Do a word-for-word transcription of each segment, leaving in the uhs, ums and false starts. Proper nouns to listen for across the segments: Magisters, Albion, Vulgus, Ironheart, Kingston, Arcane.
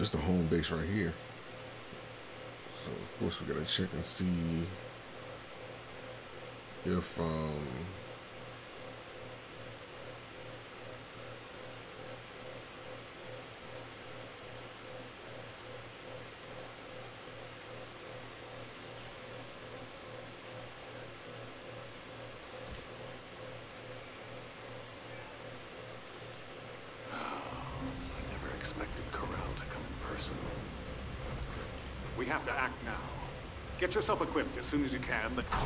This is the home base right here. So of course we gotta check and see if um get yourself equipped as soon as you can. We can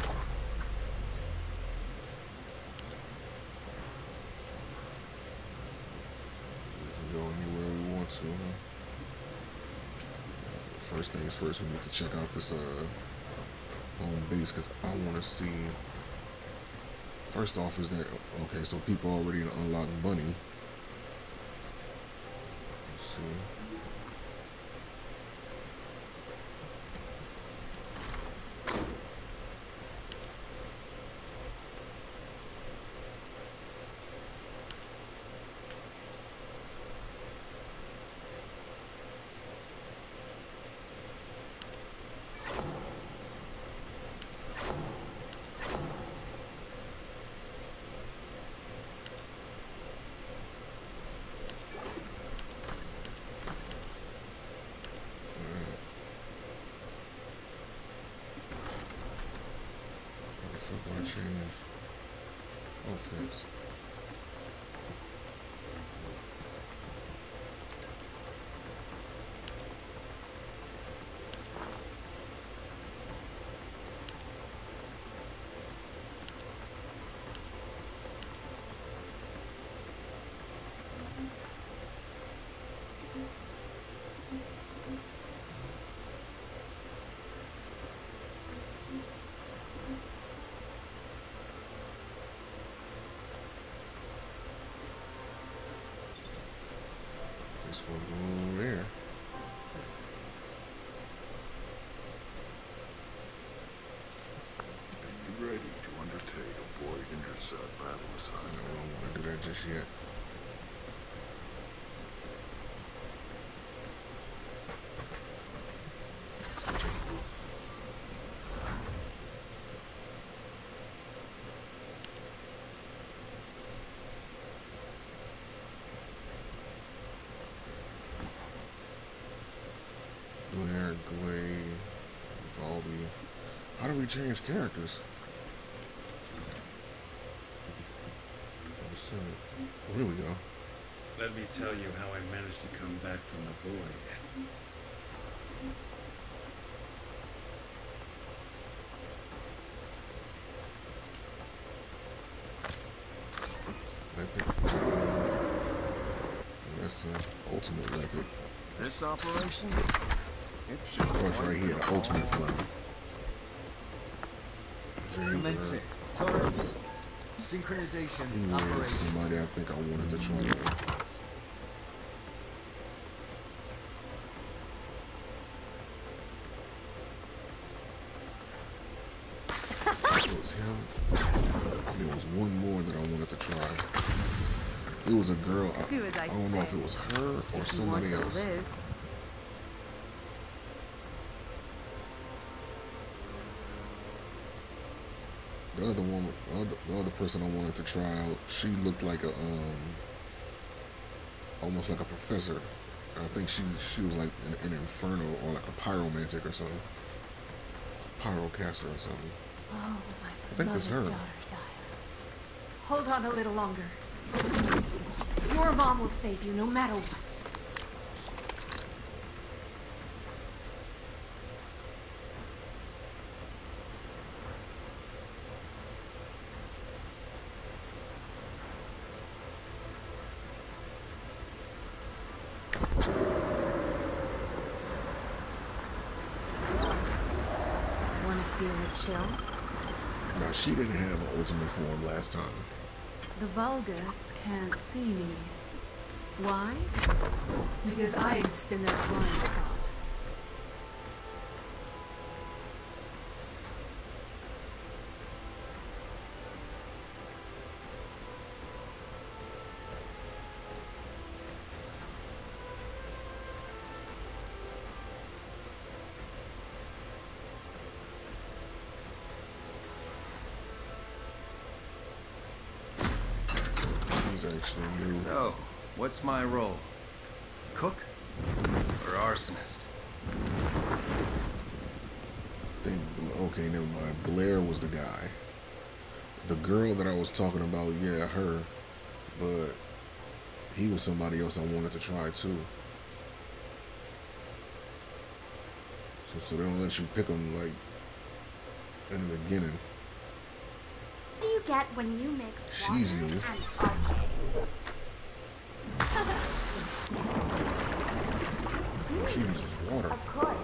go anywhere we want to. First things first, we need to check out this uh, home base, because I want to see. First off, is there. Okay, so people already unlock Bunny. Let's see. Over there. Be ready to undertake a void intercept battle assignment. No, I don't want to do that just yet. Change characters. So, well, here we go. Let me tell you how I managed to come back from the void. Epic. That's an ultimate epic. This operation? It's just right here, the ultimate flag. Commencing. Total. Synchronization. Yeah, operating. Somebody I think I wanted to try. It was him. There was one more that I wanted to try. It was a girl. I, Do as I, I don't say. know if it was her or if somebody you want else. To live. The other one, the other, the other person I wanted to try out, she looked like a, um, almost like a professor. I think she she was like an, an inferno or like a pyromantic or something, pyrocaster or something. Oh, my I think that's her. Daughter, hold on a little longer. Your mom will save you no matter what. Chill. Now she didn't have an ultimate form last time. The Vulgus can't see me. Why? Because I exist in their blind spot. actually knew. So, what's my role? Cook or arsonist? I think, okay, never mind. Blair was the guy. The girl that I was talking about, yeah, her. But he was somebody else I wanted to try too. So, so they don't let you pick them like in the beginning. What do you get when you mix water She's new. and Arcane? She uses water. Of course.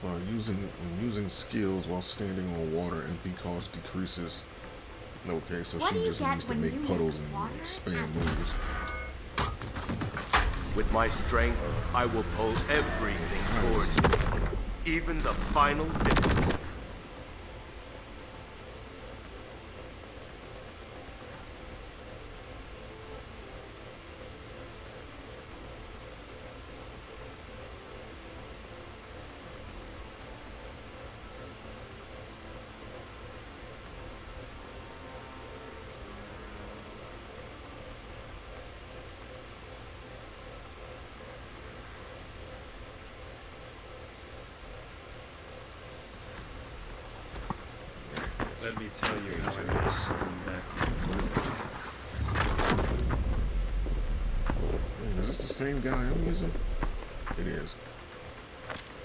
While using when using skills while standing on water, M P cost decreases. Okay, so what she just needs to make puddles and spam moves. With my strength, I will pull everything towards me, even the final victory. Let me tell you how I was coming back. Is this the same guy I'm using? It is.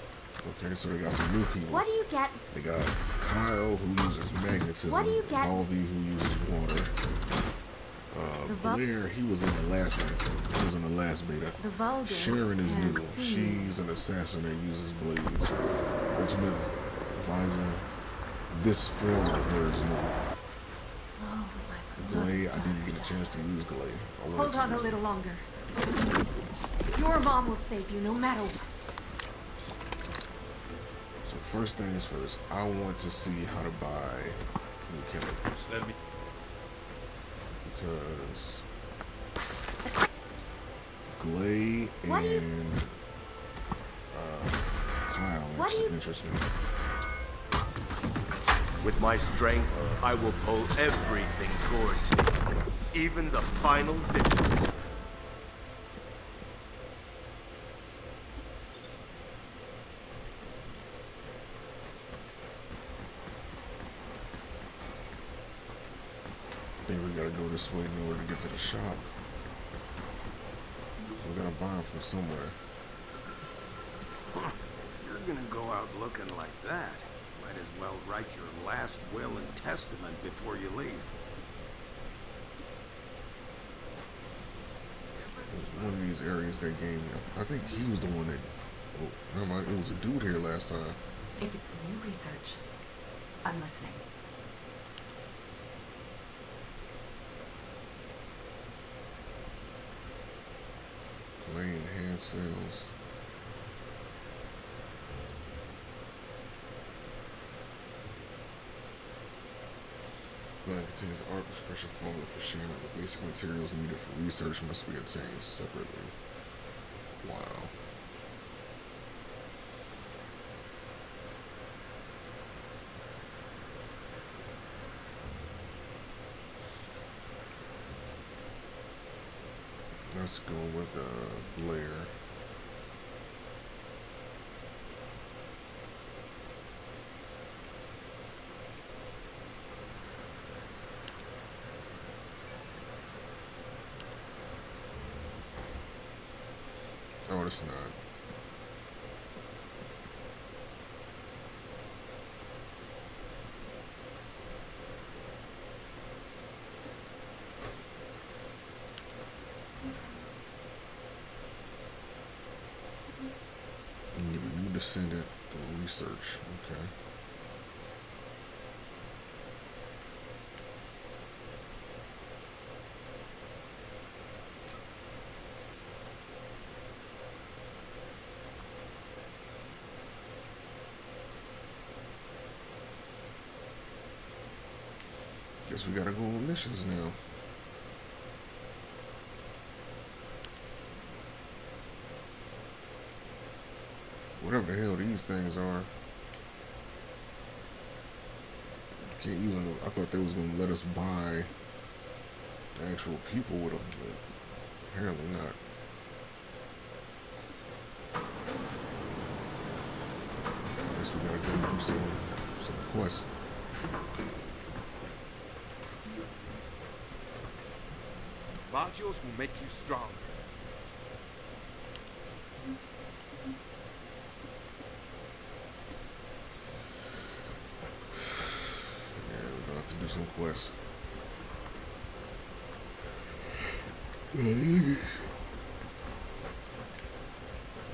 Okay, so they got some new people. What do you get? They got Kyle, who uses magnetism. What do you get? Albie, who uses water. Uh, Blair, he was in the last beta. He was in the last beta. The Vulgus. Sharon is new. She's an assassin that uses blades. Ultimate advisor. This form of hers no. Glay, I didn't get a chance to use Glay. Hold on a little longer. Your mom will save you no matter what. So first things first, I want to see how to buy new characters. Let me because Glay and uh, Clown is interesting. With my strength, I will pull everything towards me, even the final victory. I think we gotta go this way in order to get to the shop. We gotta buy them from somewhere. You're gonna go out looking like that. Might as well write your last will and testament before you leave. There's one of these areas that gave me. I think he was the one that. Oh, never mind. It was a dude here last time. If it's new research, I'm listening. Plain hand sales. But it seems art special formula for Sharon. The basic materials needed for research must be obtained separately. Wow. Let's go with uh, Blair. Oh, it's not. Mm-hmm. send it for research. Okay. Guess we gotta go on missions now. Whatever the hell these things are. Can't even, I thought they was gonna let us buy the actual people with them, but apparently not. I guess we gotta go do some, some quests. Modules will make you stronger. Yeah, we're gonna have to do some quests.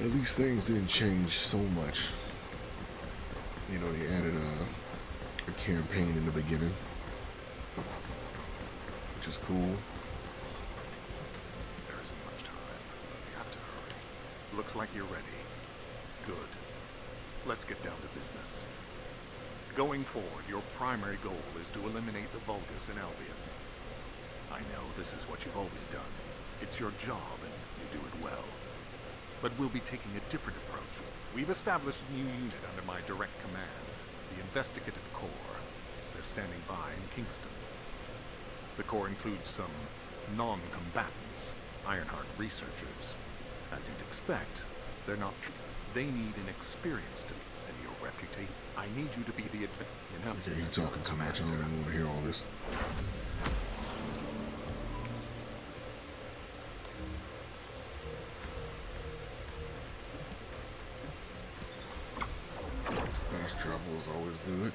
At least things didn't change so much. You know, they added a, a campaign in the beginning, which is cool. Looks like you're ready. Good. Let's get down to business. Going forward, your primary goal is to eliminate the Vulgus in Albion. I know this is what you've always done. It's your job, and you do it well. But we'll be taking a different approach. We've established a new unit under my direct command, the Investigative Corps. They're standing by in Kingston. The Corps includes some non-combatants, Ironheart researchers. As you'd expect, they're not true. They need an experience to, and your reputation. I need you to be the advent. You know, okay, you're talking too much. I don't even want to hear all this. Fast travel is always good.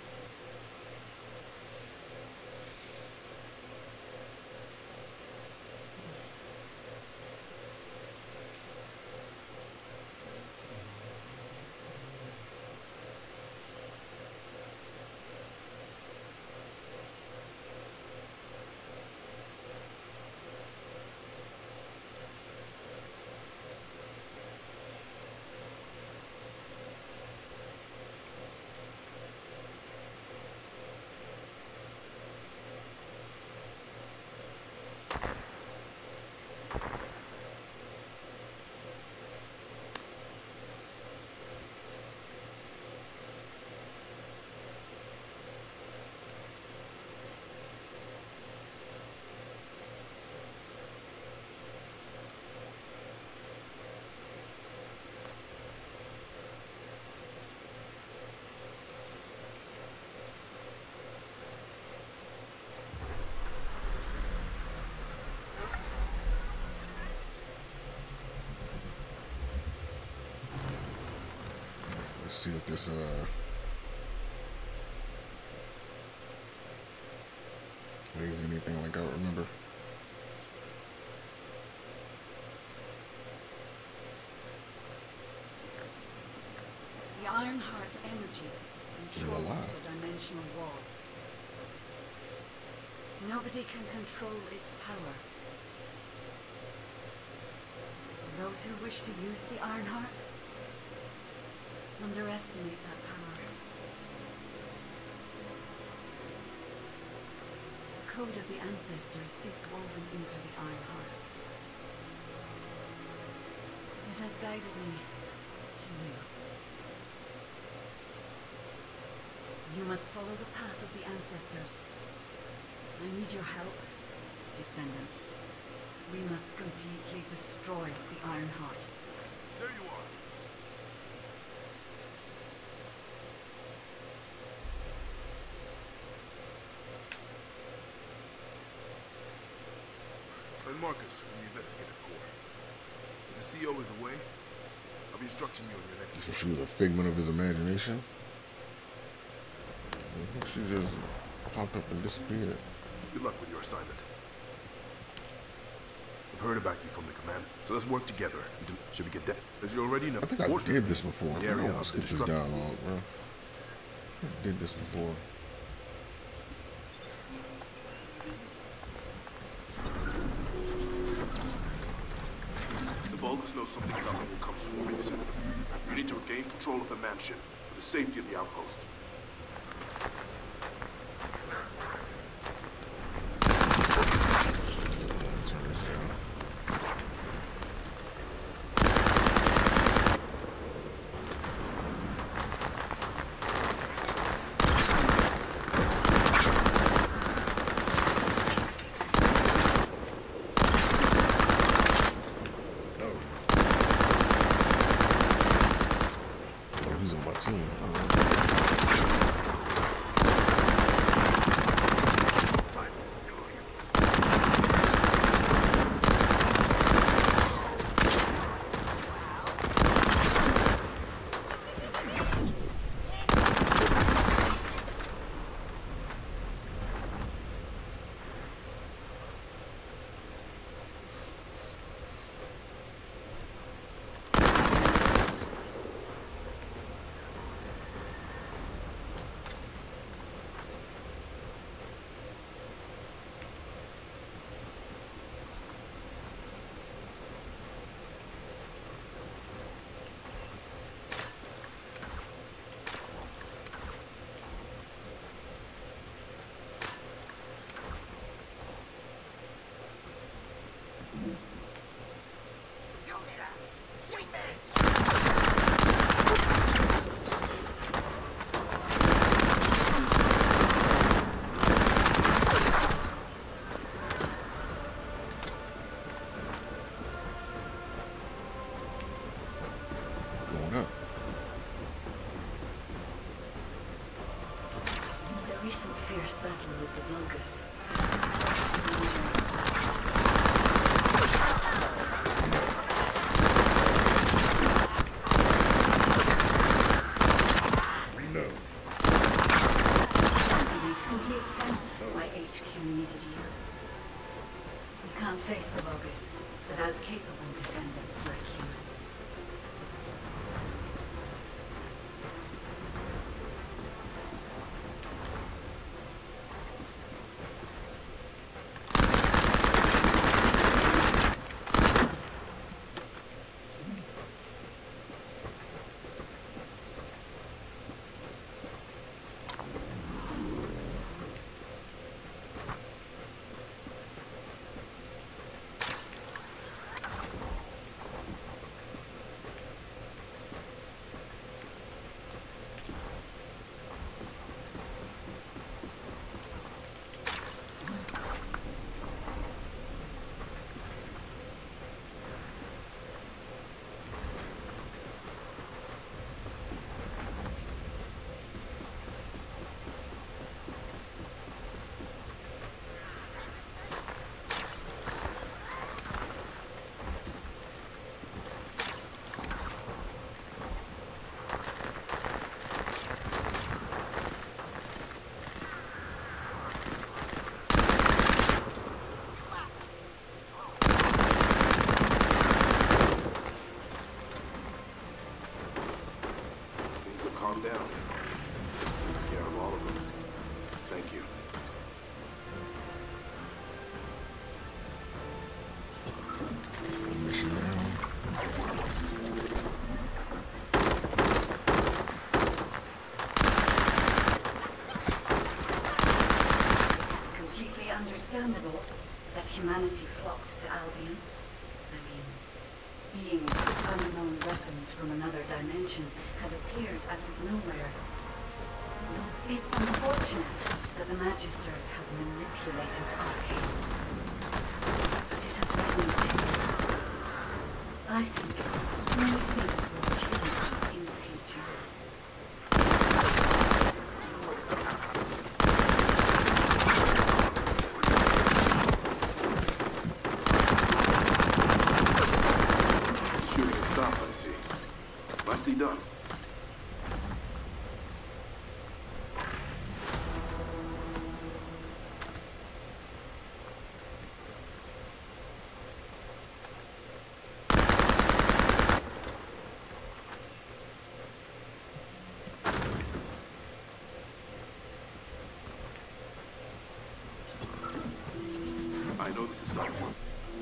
See if this uh is anything like I remember. The Ironheart's energy controls the dimensional wall. Nobody can control its power. Those who wish to use the Ironheart underestimate that power. The code of the ancestors is woven into the Ironheart. It has guided me to you. You must follow the path of the ancestors. I need your help, descendant. We must completely destroy the Ironheart. There you are. Marcus from the Investigative Corps. If the C O is away, I'll be instructing you on your next. So she was a figment of his imagination. I think she just popped up and disappeared. Good luck with your assignment. I've heard about you from the commander, so let's work together. Should we get that? As you already know, I think I did this before. I almost skipped this dialogue, bro. I did this before. The Vulgus knows something's up and will come swarming soon. We need to regain control of the mansion for the safety of the outpost. That humanity flocked to Albion. I mean, beings with unknown weapons from another dimension had appeared out of nowhere. It's unfortunate that the Magisters have manipulated Arcane. But it has led me to you. I think many things will change in the future. Done. Vulgus' site.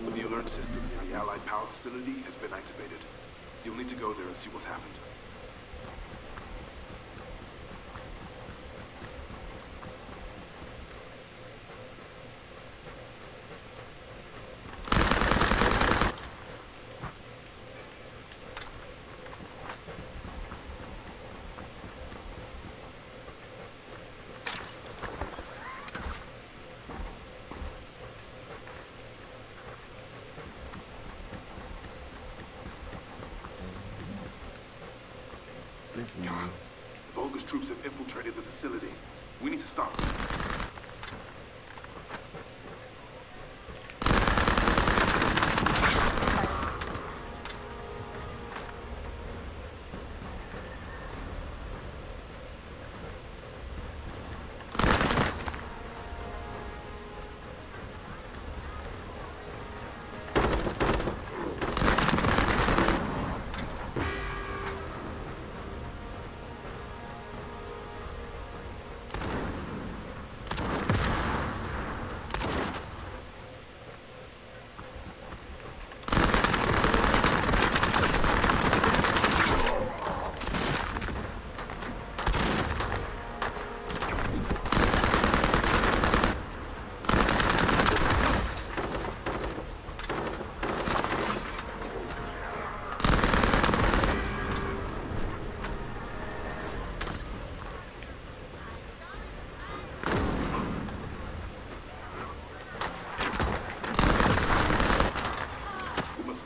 But the alert system in the Allied power facility has been activated. You'll need to go there and see what's happened. God, Vulgus troops have infiltrated the facility. We need to stop them.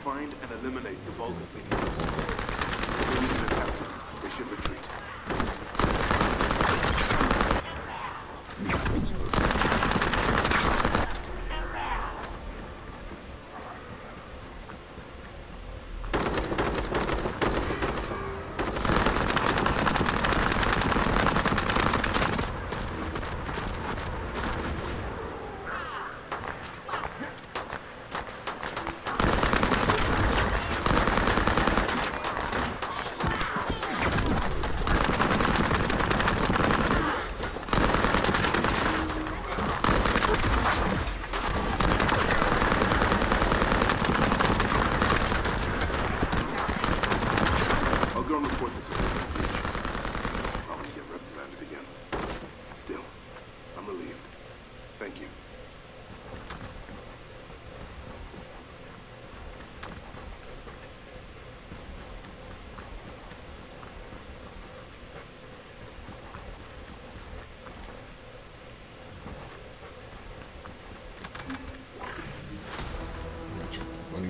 Find and eliminate the Vulgus leading force. They need to attack them. They should retreat.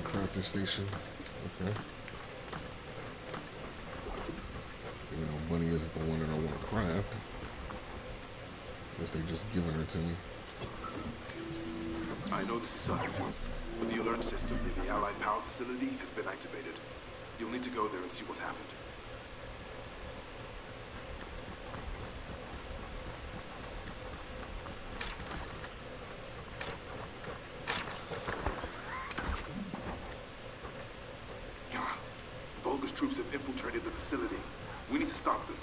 Crafting station. Okay. You know, money isn't the one that I want to craft. Unless they're just giving her to me. I know this is side one, but the alert system in the Allied power facility has been activated. You'll need to go there and see what's happened. Troops have infiltrated the facility. We need to stop them.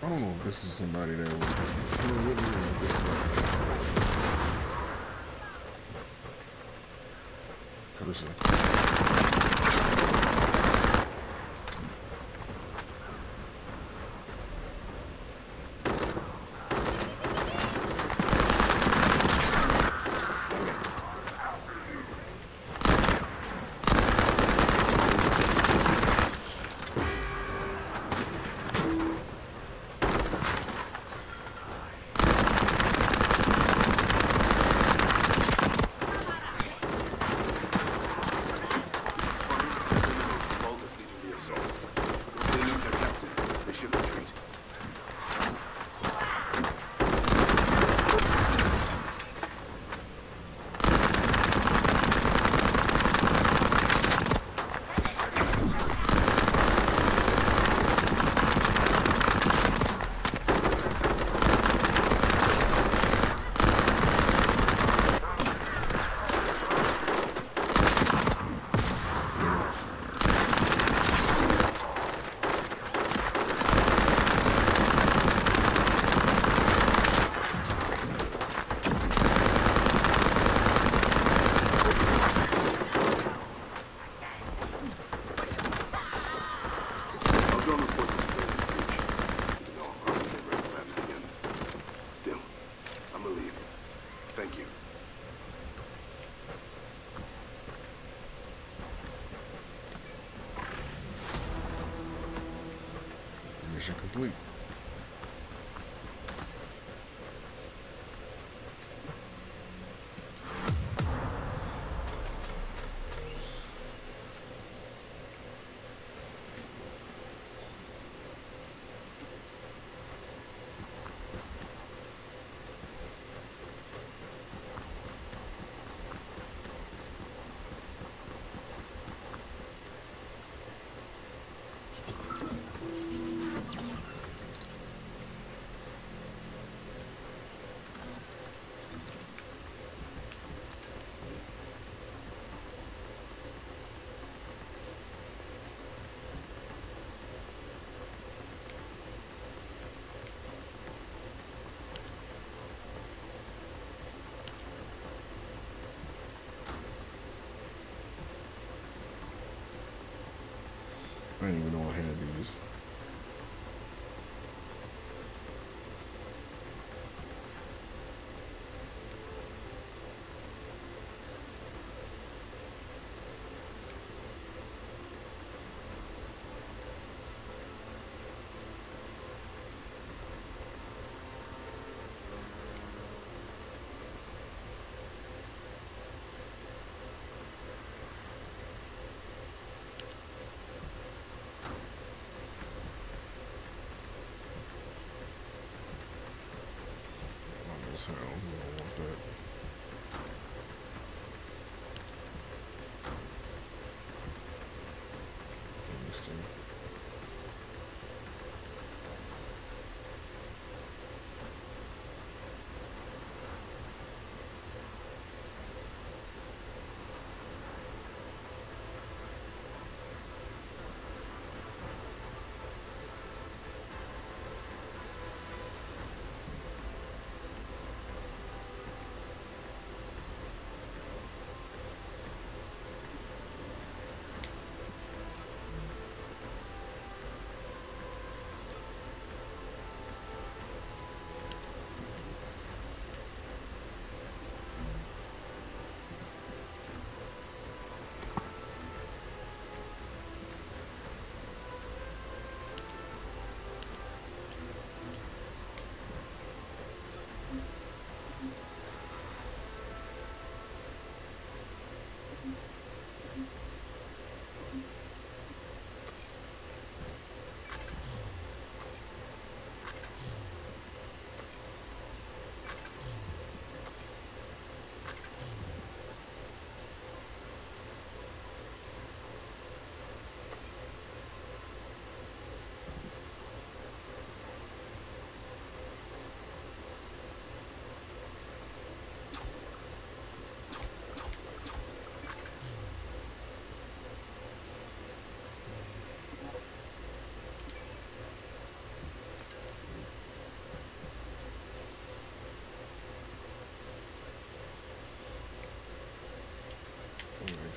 I don't know if this is somebody that was still with me or this person. Thank you. Mission complete. I didn't even know I had these. I don't want that. Kingston.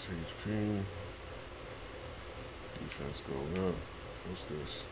H P. Defense going up. What's this?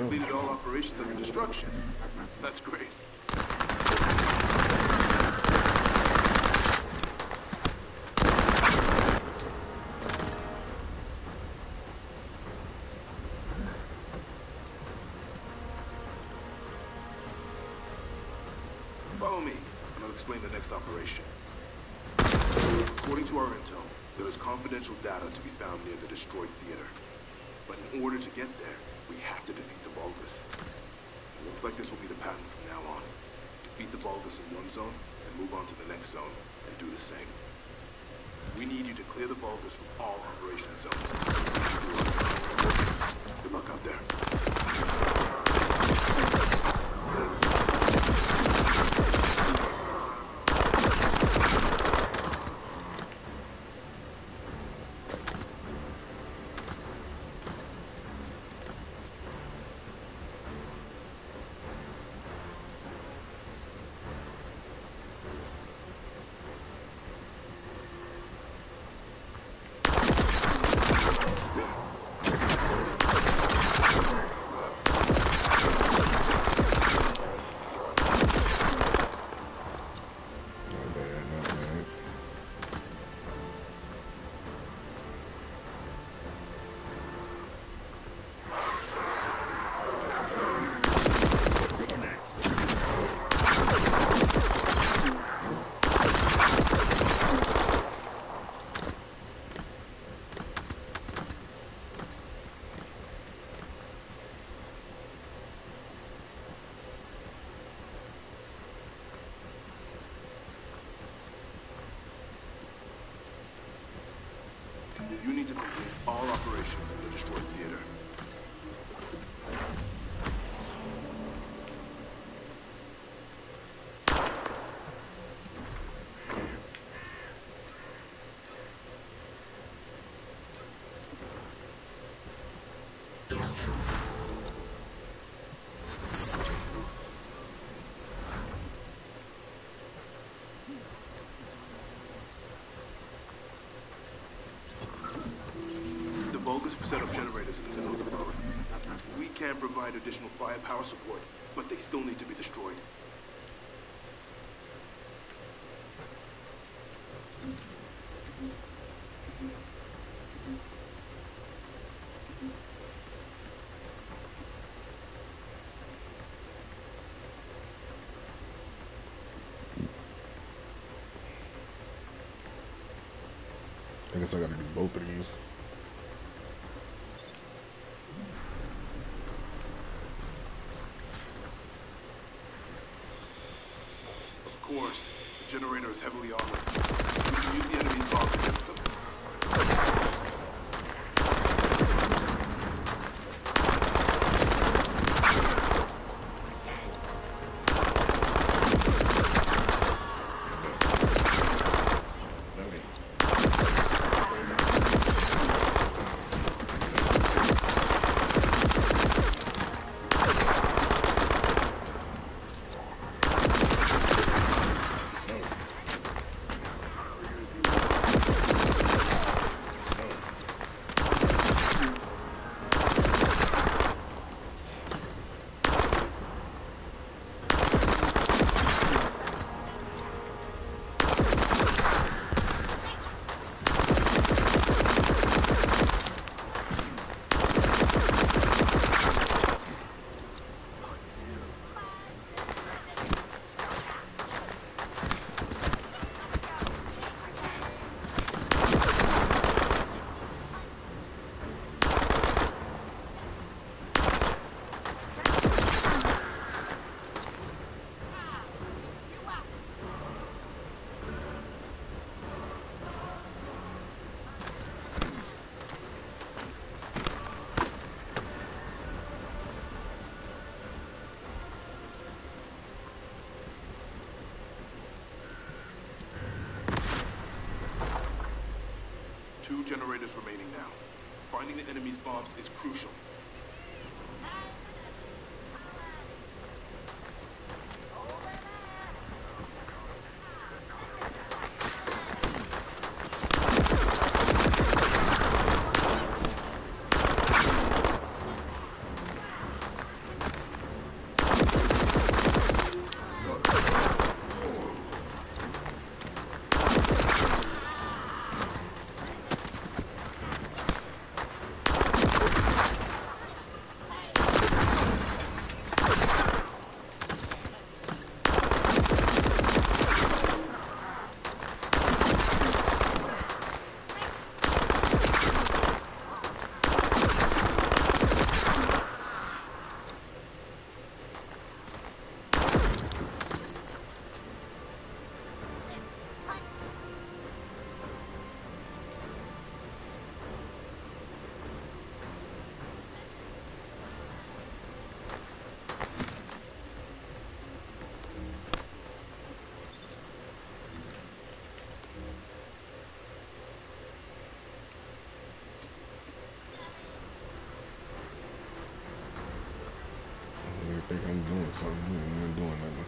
completed all operations under destruction. That's great. Follow me, and I'll explain the next operation. According to our intel, there is confidential data to be found near the destroyed theater. But in order to get there, we have to defeat the Vulgus. It looks like this will be the pattern from now on. Defeat the Vulgus in one zone, and move on to the next zone, and do the same. We need you to clear the Vulgus from all operation zones. Good luck out there. You need to complete all operations in the destroyed theater. Set up generators in the middle of the road. We can provide additional firepower support, but they still need to be destroyed. I guess I gotta do both of these. Of course, the generator is heavily armored. We can use the enemy's bombs against them. Two generators remaining now. Finding the enemy's bombs is crucial. I'm doing something new. You ain't doing nothing.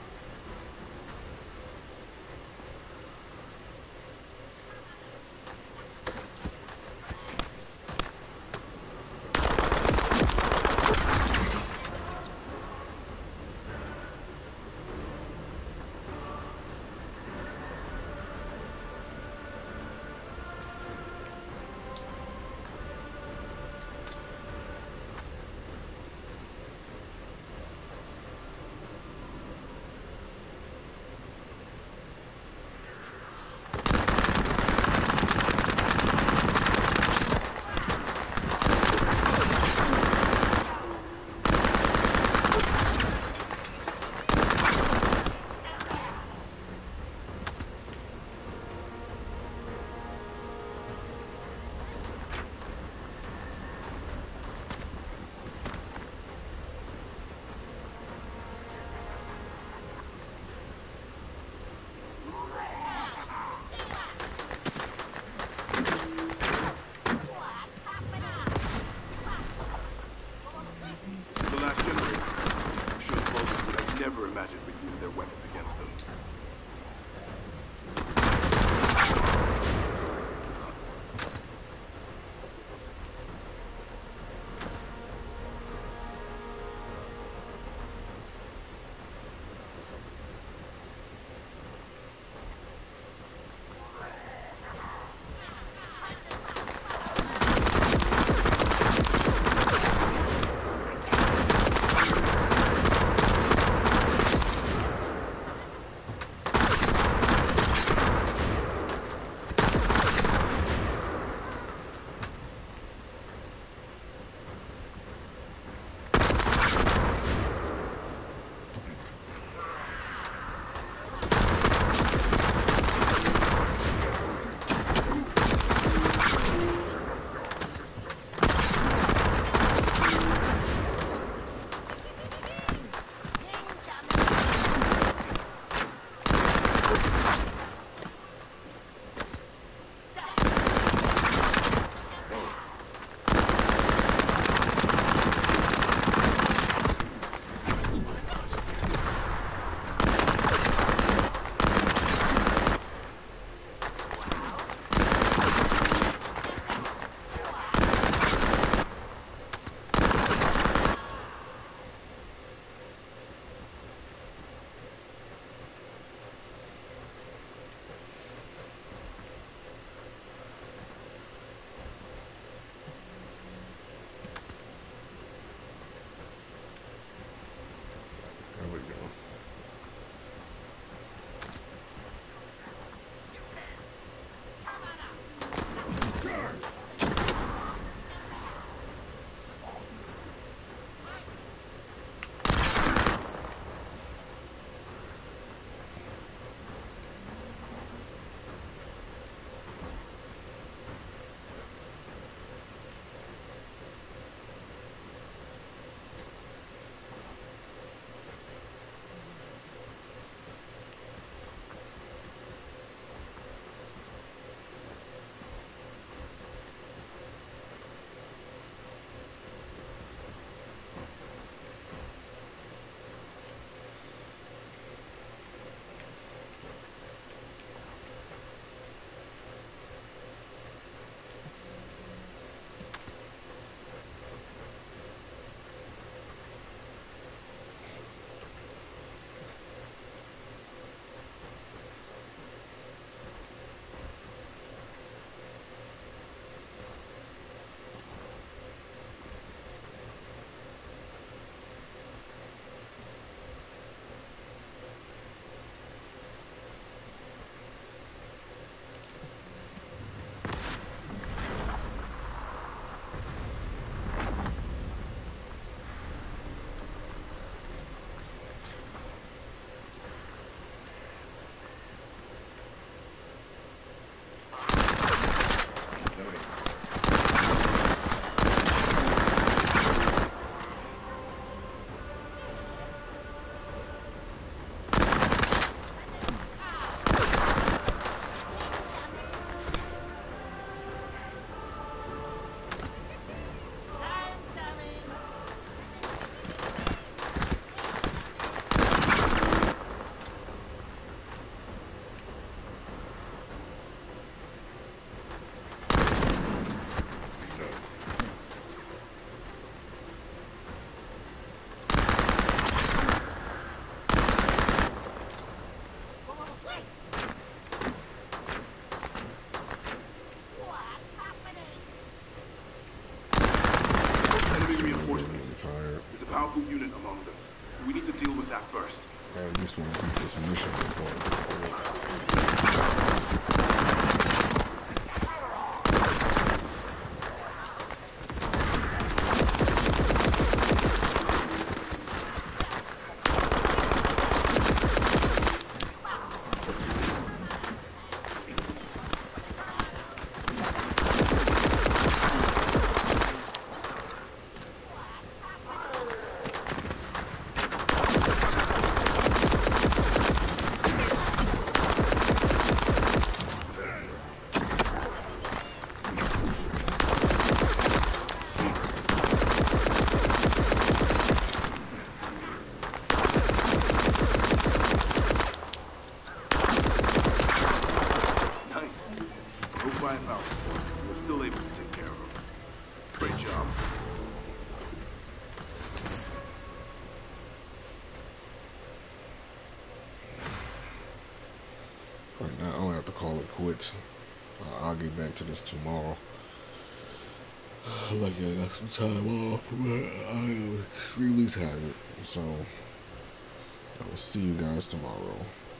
first. I at least want to beat this initial to this tomorrow. Like I got some time off, but I am extremely tired. So I will see you guys tomorrow.